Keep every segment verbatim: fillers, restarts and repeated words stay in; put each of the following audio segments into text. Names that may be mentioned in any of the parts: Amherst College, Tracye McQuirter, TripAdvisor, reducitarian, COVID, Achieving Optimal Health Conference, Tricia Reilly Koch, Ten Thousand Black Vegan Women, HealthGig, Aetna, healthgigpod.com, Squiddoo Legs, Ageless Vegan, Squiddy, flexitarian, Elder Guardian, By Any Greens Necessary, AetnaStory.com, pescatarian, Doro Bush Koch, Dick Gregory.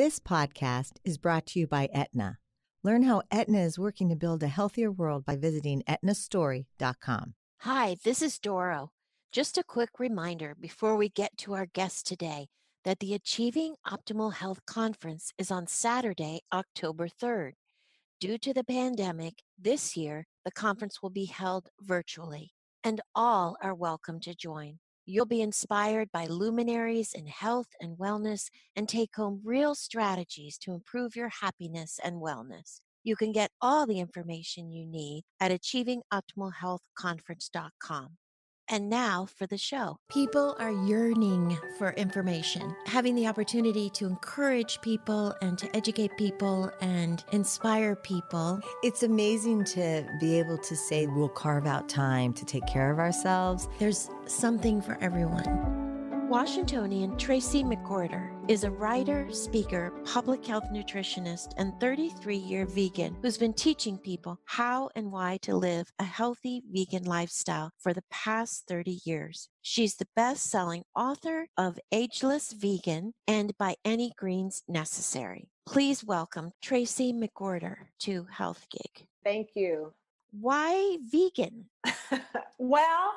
This podcast is brought to you by Aetna. Learn how Aetna is working to build a healthier world by visiting Aetna Story dot com. Hi, this is Doro. Just a quick reminder before we get to our guest today that the Achieving Optimal Health Conference is on Saturday, October third. Due to the pandemic, this year, the conference will be held virtually, and all are welcome to join. You'll be inspired by luminaries in health and wellness and take home real strategies to improve your happiness and wellness. You can get all the information you need at achieving optimal health conference dot com. And now for the show. People are yearning for information. Having the opportunity to encourage people and to educate people and inspire people. It's amazing to be able to say we'll carve out time to take care of ourselves. There's something for everyone. Washingtonian Tracye McQuirter is a writer, speaker, public health nutritionist, and thirty-three-year vegan who's been teaching people how and why to live a healthy vegan lifestyle for the past thirty years. She's the best-selling author of Ageless Vegan and By Any Greens Necessary. Please welcome Tracye McQuirter to HealthGig. Thank you. Why vegan? Well,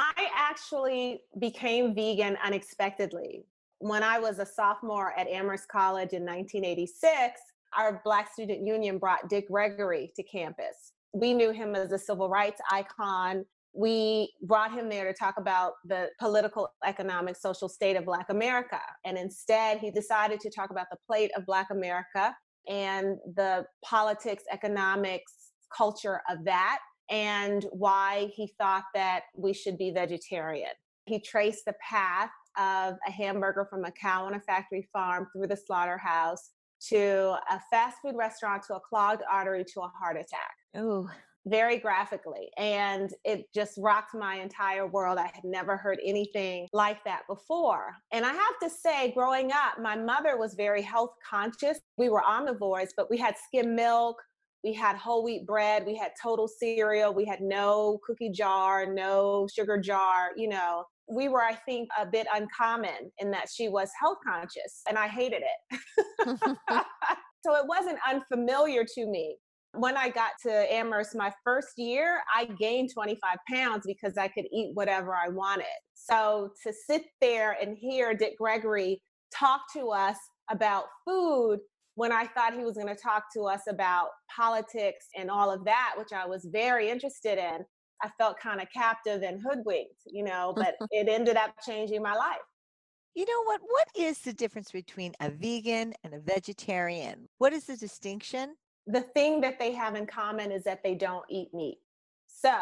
I actually became vegan unexpectedly. When I was a sophomore at Amherst College in nineteen eighty-six, our Black Student Union brought Dick Gregory to campus. We knew him as a civil rights icon. We brought him there to talk about the political, economic, social state of Black America. And instead, he decided to talk about the plight of Black America and the politics, economics, culture of that, and why he thought that we should be vegetarian. He traced the path of a hamburger from a cow on a factory farm through the slaughterhouse to a fast food restaurant to a clogged artery to a heart attack. Oh, very graphically. And it just rocked my entire world. I had never heard anything like that before. And I have to say, growing up, my mother was very health conscious. We were omnivores, but we had skim milk. We had whole wheat bread. We had total cereal. We had no cookie jar, no sugar jar, you know. We were, I think, a bit uncommon in that she was health conscious, and I hated it. So it wasn't unfamiliar to me. When I got to Amherst my first year, I gained twenty-five pounds because I could eat whatever I wanted. So to sit there and hear Dick Gregory talk to us about food when I thought he was going to talk to us about politics and all of that, which I was very interested in, I felt kind of captive and hoodwinked, you know, but it ended up changing my life. You know what? What is the difference between a vegan and a vegetarian? What is the distinction? The thing that they have in common is that they don't eat meat. So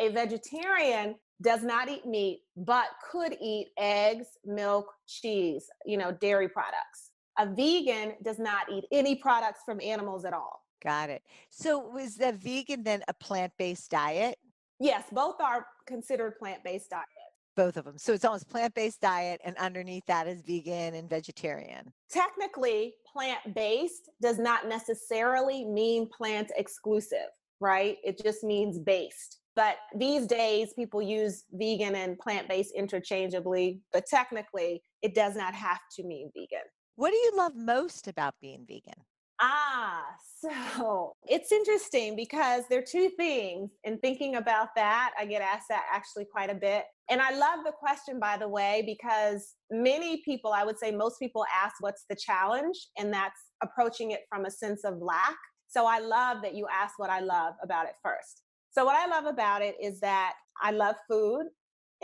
a vegetarian does not eat meat, but could eat eggs, milk, cheese, you know, dairy products. A vegan does not eat any products from animals at all. Got it. So was the vegan then a plant-based diet? Yes, both are considered plant-based diets. Both of them. So it's almost plant-based diet, and underneath that is vegan and vegetarian. Technically, plant-based does not necessarily mean plant exclusive, right? It just means based. But these days, people use vegan and plant-based interchangeably, but technically, it does not have to mean vegan. What do you love most about being vegan? Ah, so it's interesting because there are two things. And thinking about that, I get asked that actually quite a bit. And I love the question, by the way, because many people, I would say most people ask, what's the challenge? And that's approaching it from a sense of lack. So I love that you asked what I love about it first. So what I love about it is that I love food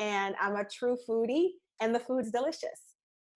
and I'm a true foodie and the food's delicious.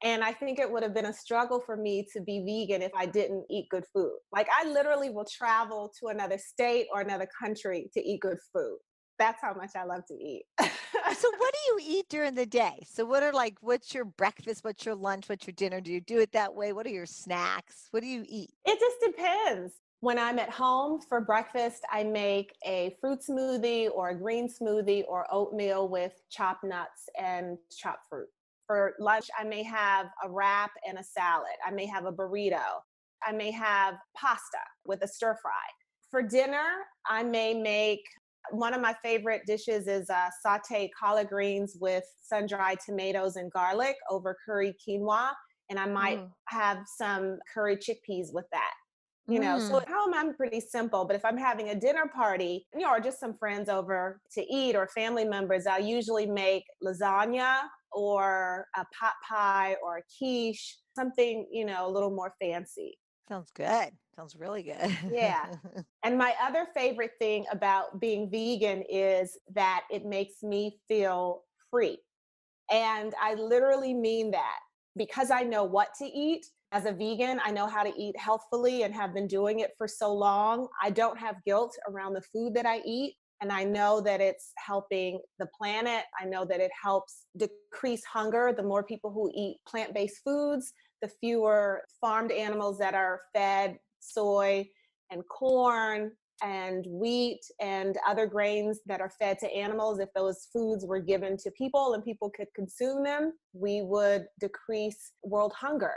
And I think it would have been a struggle for me to be vegan if I didn't eat good food. Like I literally will travel to another state or another country to eat good food. That's how much I love to eat. So what do you eat during the day? So what are like, what's your breakfast? What's your lunch? What's your dinner? Do you do it that way? What are your snacks? What do you eat? It just depends. When I'm at home for breakfast, I make a fruit smoothie or a green smoothie or oatmeal with chopped nuts and chopped fruit. For lunch, I may have a wrap and a salad. I may have a burrito. I may have pasta with a stir fry. For dinner, I may make, one of my favorite dishes is uh, sauteed collard greens with sun-dried tomatoes and garlic over curry quinoa and I might mm. have some curry chickpeas with that. You know, mm. so at home, I'm pretty simple, but if I'm having a dinner party, you know, or just some friends over to eat or family members, I'll usually make lasagna or a pot pie or a quiche, something, you know, a little more fancy. Sounds good. Sounds really good. Yeah. And my other favorite thing about being vegan is that it makes me feel free. And I literally mean that because I know what to eat. As a vegan, I know how to eat healthfully and have been doing it for so long. I don't have guilt around the food that I eat. And I know that it's helping the planet. I know that it helps decrease hunger. The more people who eat plant-based foods, the fewer farmed animals that are fed soy and corn and wheat and other grains that are fed to animals. If those foods were given to people and people could consume them, we would decrease world hunger.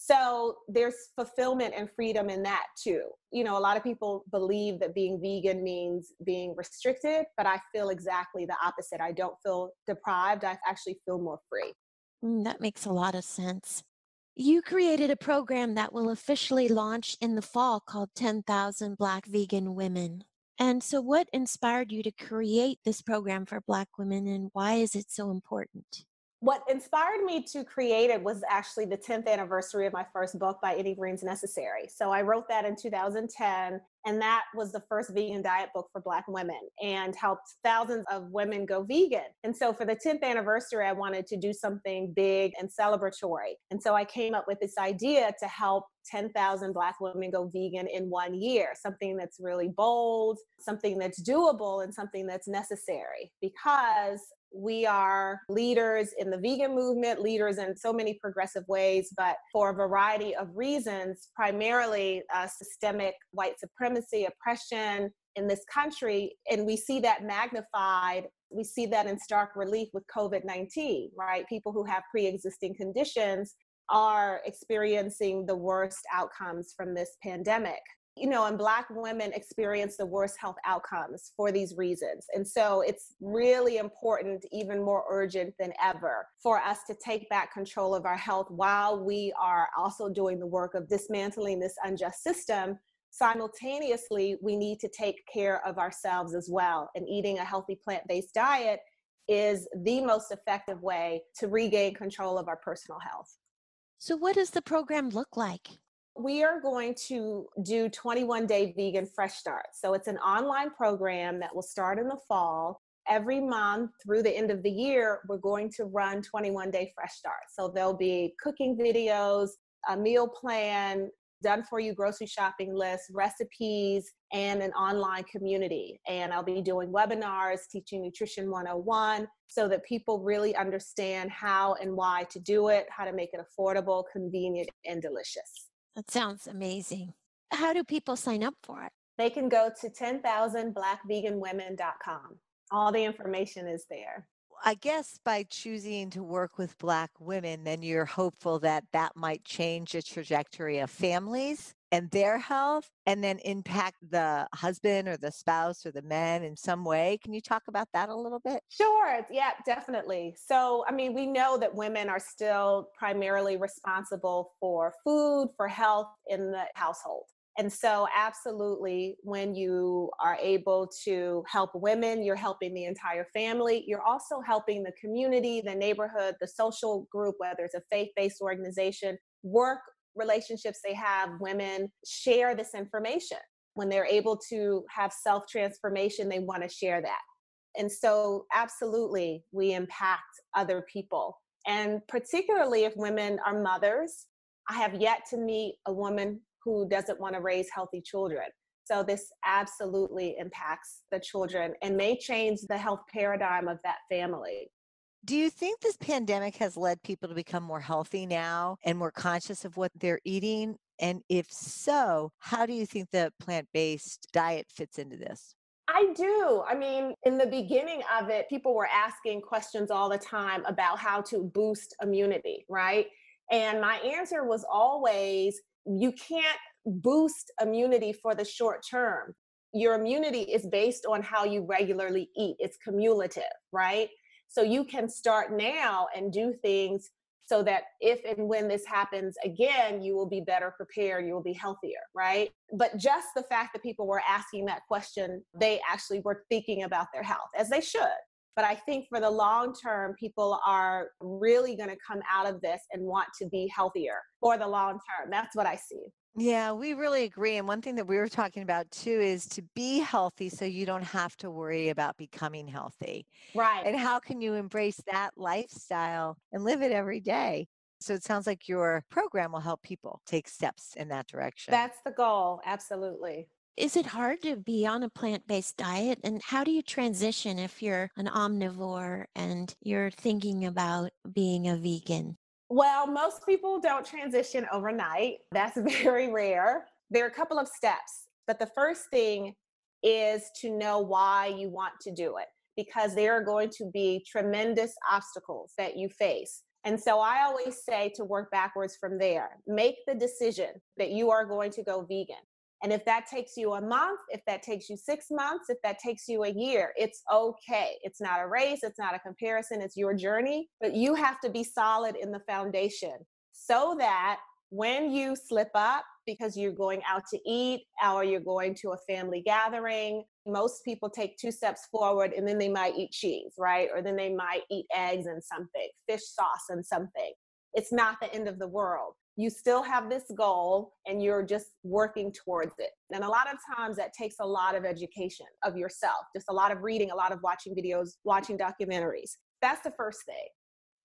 So there's fulfillment and freedom in that too. You know, a lot of people believe that being vegan means being restricted, but I feel exactly the opposite. I don't feel deprived. I actually feel more free. Mm, that makes a lot of sense. You created a program that will officially launch in the fall called ten thousand Black Vegan Women. And so what inspired you to create this program for Black women, and why is it so important? What inspired me to create it was actually the tenth anniversary of my first book, By Any Greens Necessary. So I wrote that in two thousand ten, and that was the first vegan diet book for Black women and helped thousands of women go vegan. And so for the tenth anniversary, I wanted to do something big and celebratory. And so I came up with this idea to help ten thousand Black women go vegan in one year, something that's really bold, something that's doable, and something that's necessary, because we are leaders in the vegan movement, leaders in so many progressive ways, but for a variety of reasons, primarily uh, systemic white supremacy, oppression in this country. And we see that magnified. We see that in stark relief with COVID nineteen, right? People who have pre-existing conditions are experiencing the worst outcomes from this pandemic. You know, and Black women experience the worst health outcomes for these reasons. And so it's really important, even more urgent than ever, for us to take back control of our health while we are also doing the work of dismantling this unjust system. Simultaneously, we need to take care of ourselves as well. And eating a healthy plant-based diet is the most effective way to regain control of our personal health. So what does the program look like? We are going to do twenty-one day vegan fresh starts. So it's an online program that will start in the fall. Every month through the end of the year, we're going to run twenty-one day fresh starts. So there'll be cooking videos, a meal plan, done for you grocery shopping list, recipes, and an online community. And I'll be doing webinars, teaching nutrition one oh one, so that people really understand how and why to do it, how to make it affordable, convenient, and delicious. That sounds amazing. How do people sign up for it? They can go to ten thousand black vegan women dot com. All the information is there. I guess by choosing to work with Black women, then you're hopeful that that might change the trajectory of families and their health, and then impact the husband or the spouse or the men in some way. Can you talk about that a little bit? Sure. Yeah, definitely. So, I mean, we know that women are still primarily responsible for food, for health in the household. And so absolutely, when you are able to help women, you're helping the entire family. You're also helping the community, the neighborhood, the social group, whether it's a faith-based organization, work relationships they have, women share this information. When they're able to have self-transformation, they want to share that. And so absolutely, we impact other people. And particularly if women are mothers, I have yet to meet a woman who doesn't want to raise healthy children. So this absolutely impacts the children and may change the health paradigm of that family. Do you think this pandemic has led people to become more healthy now and more conscious of what they're eating? And if so, how do you think the plant-based diet fits into this? I do. I mean, in the beginning of it, people were asking questions all the time about how to boost immunity, right? And my answer was always, you can't boost immunity for the short term. Your immunity is based on how you regularly eat. It's cumulative, right? So you can start now and do things so that if and when this happens again, you will be better prepared, you will be healthier, right? But just the fact that people were asking that question, they actually were thinking about their health, as they should. But I think for the long term, people are really going to come out of this and want to be healthier for the long term. That's what I see. Yeah, we really agree. And one thing that we were talking about too is to be healthy so you don't have to worry about becoming healthy. Right. And how can you embrace that lifestyle and live it every day? So it sounds like your program will help people take steps in that direction. That's the goal. Absolutely. Is it hard to be on a plant-based diet? And how do you transition if you're an omnivore and you're thinking about being a vegan? Well, most people don't transition overnight. That's very rare. There are a couple of steps, but the first thing is to know why you want to do it, because there are going to be tremendous obstacles that you face. And so I always say to work backwards from there. Make the decision that you are going to go vegan. And if that takes you a month, if that takes you six months, if that takes you a year, it's okay. It's not a race. It's not a comparison. It's your journey. But you have to be solid in the foundation so that when you slip up because you're going out to eat or you're going to a family gathering, most people take two steps forward and then they might eat cheese, right? Or then they might eat eggs and something, fish sauce and something. It's not the end of the world. You still have this goal and you're just working towards it. And a lot of times that takes a lot of education of yourself, just a lot of reading, a lot of watching videos, watching documentaries. That's the first thing.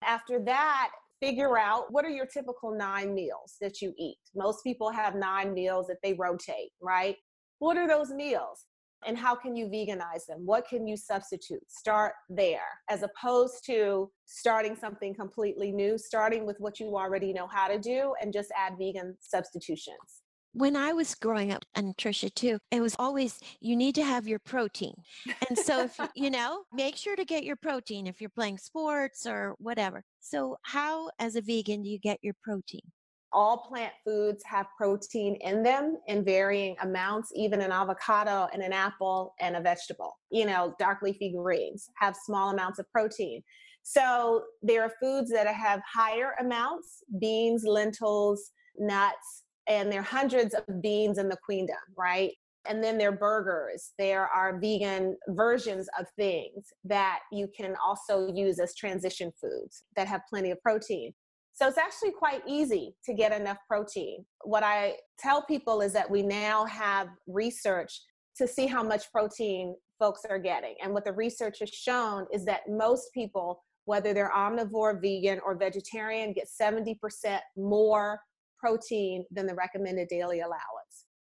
After that, figure out what are your typical nine meals that you eat. Most people have nine meals that they rotate, right? What are those meals? And how can you veganize them? What can you substitute? Start there, as opposed to starting something completely new, starting with what you already know how to do and just add vegan substitutions. When I was growing up, and Tricia too, it was always, you need to have your protein. And so, if, you know, make sure to get your protein if you're playing sports or whatever. So how, as a vegan, do you get your protein? All plant foods have protein in them in varying amounts, even an avocado and an apple and a vegetable. You know, dark leafy greens have small amounts of protein. So there are foods that have higher amounts, beans, lentils, nuts, and there are hundreds of beans in the queendom, right? And then there are burgers. There are vegan versions of things that you can also use as transition foods that have plenty of protein. So it's actually quite easy to get enough protein. What I tell people is that we now have research to see how much protein folks are getting. And what the research has shown is that most people, whether they're omnivore, vegan, or vegetarian, get seventy percent more protein than the recommended daily allowance.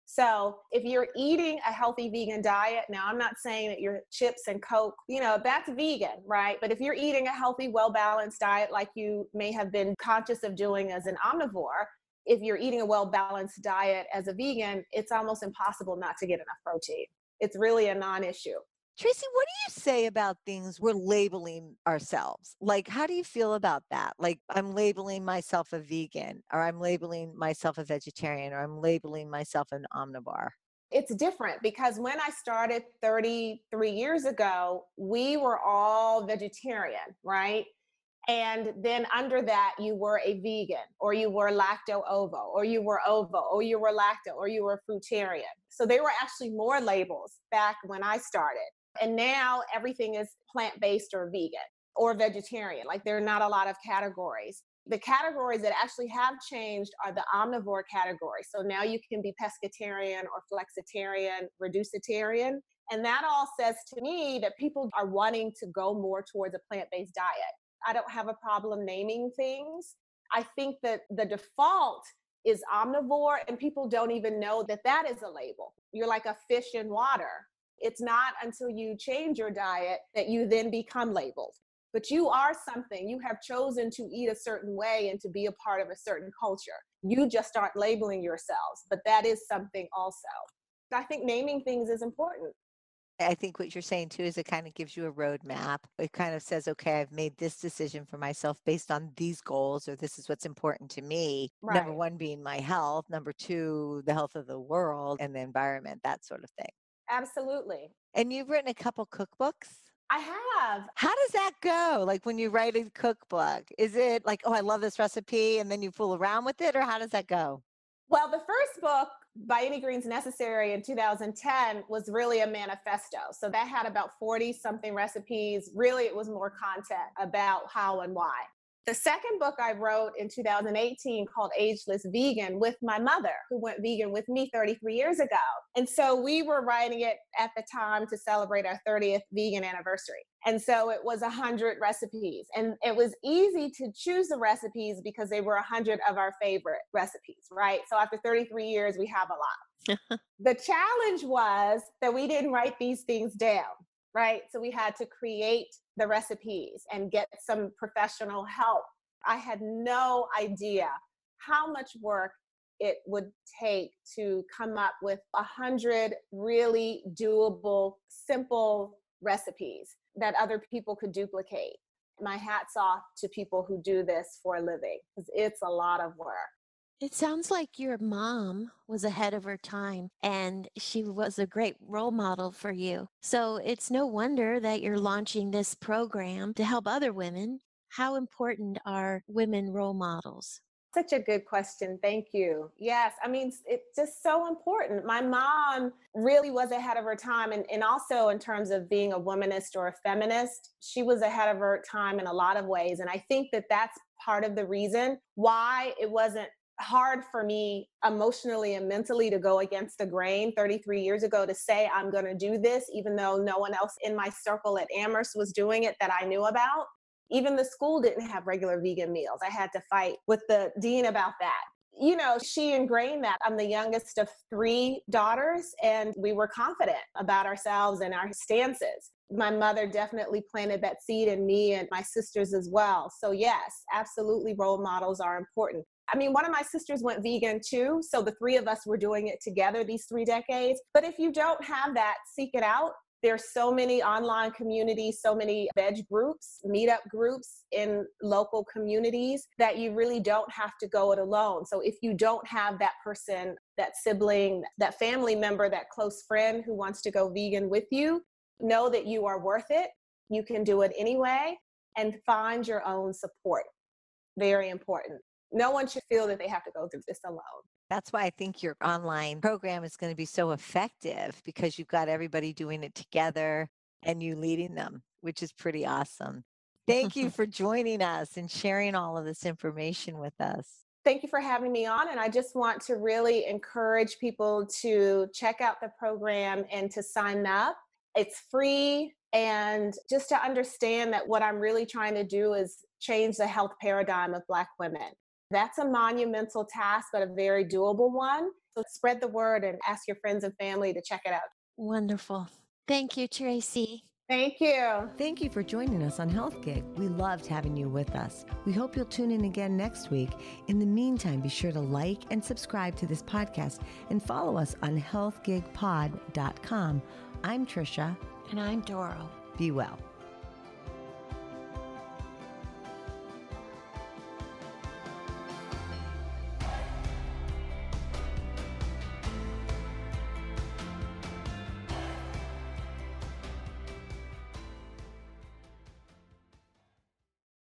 So if you're eating a healthy vegan diet, now I'm not saying that your chips and Coke, you know, that's vegan, right? But if you're eating a healthy, well-balanced diet like you may have been conscious of doing as an omnivore, if you're eating a well-balanced diet as a vegan, it's almost impossible not to get enough protein. It's really a non-issue. Tracy, what do you say about things we're labeling ourselves? Like, how do you feel about that? Like, I'm labeling myself a vegan, or I'm labeling myself a vegetarian, or I'm labeling myself an omnivore. It's different because when I started thirty-three years ago, we were all vegetarian, right? And then under that, you were a vegan, or you were lacto-ovo, or you were ovo, or you were lacto, or you were fruitarian. So there were actually more labels back when I started. And now everything is plant-based or vegan or vegetarian. Like, there are not a lot of categories. The categories that actually have changed are the omnivore category. So now you can be pescatarian or flexitarian, reducitarian. And that all says to me that people are wanting to go more towards a plant-based diet. I don't have a problem naming things. I think that the default is omnivore, and people don't even know that that is a label. You're like a fish in water. It's not until you change your diet that you then become labeled. But you are something. You have chosen to eat a certain way and to be a part of a certain culture. You just aren't labeling yourselves, but that is something also. I think naming things is important. I think what you're saying too is it kind of gives you a roadmap. It kind of says, okay, I've made this decision for myself based on these goals, or this is what's important to me. Right. Number one being my health, number two, the health of the world and the environment, that sort of thing. Absolutely. And you've written a couple cookbooks. I have. How does that go? Like when you write a cookbook, is it like, oh, I love this recipe, and then you fool around with it, or how does that go? Well, the first book, By Any Greens Necessary, in two thousand ten was really a manifesto. So that had about forty something recipes. Really, it was more content about how and why. The second book I wrote in two thousand eighteen called Ageless Vegan with my mother, who went vegan with me thirty-three years ago. And so we were writing it at the time to celebrate our thirtieth vegan anniversary. And so it was one hundred recipes. And it was easy to choose the recipes because they were one hundred of our favorite recipes, right? So after thirty-three years, we have a lot. The challenge was that we didn't write these things down, right? So we had to create the recipes and get some professional help. I had no idea how much work it would take to come up with a hundred really doable, simple recipes that other people could duplicate. My hat's off to people who do this for a living, because it's a lot of work. It sounds like your mom was ahead of her time, and she was a great role model for you. So it's no wonder that you're launching this program to help other women. How important are women role models? Such a good question. Thank you. Yes. I mean, it's just so important. My mom really was ahead of her time. And, and also in terms of being a womanist or a feminist, she was ahead of her time in a lot of ways. And I think that that's part of the reason why it wasn't hard for me emotionally and mentally to go against the grain thirty-three years ago to say, I'm going to do this, even though no one else in my circle at Amherst was doing it that I knew about. Even the school didn't have regular vegan meals. I had to fight with the dean about that. You know, she ingrained that. I'm the youngest of three daughters, and we were confident about ourselves and our stances. My mother definitely planted that seed in me and my sisters as well. So yes, absolutely, role models are important. I mean, one of my sisters went vegan too, so the three of us were doing it together these three decades. But if you don't have that, seek it out. There's so many online communities, so many veg groups, meetup groups in local communities that you really don't have to go it alone. So if you don't have that person, that sibling, that family member, that close friend who wants to go vegan with you, know that you are worth it. You can do it anyway, and find your own support. Very important. No one should feel that they have to go through this alone. That's why I think your online program is going to be so effective, because you've got everybody doing it together and you leading them, which is pretty awesome. Thank you for joining us and sharing all of this information with us. Thank you for having me on. And I just want to really encourage people to check out the program and to sign up. It's free. And just to understand that what I'm really trying to do is change the health paradigm of Black women. That's a monumental task, but a very doable one. So spread the word and ask your friends and family to check it out. Wonderful. Thank you, Tracye. Thank you. Thank you for joining us on HealthGig. We loved having you with us. We hope you'll tune in again next week. In the meantime, be sure to like and subscribe to this podcast and follow us on health gig pod dot com. I'm Tricia. And I'm Doro. Be well.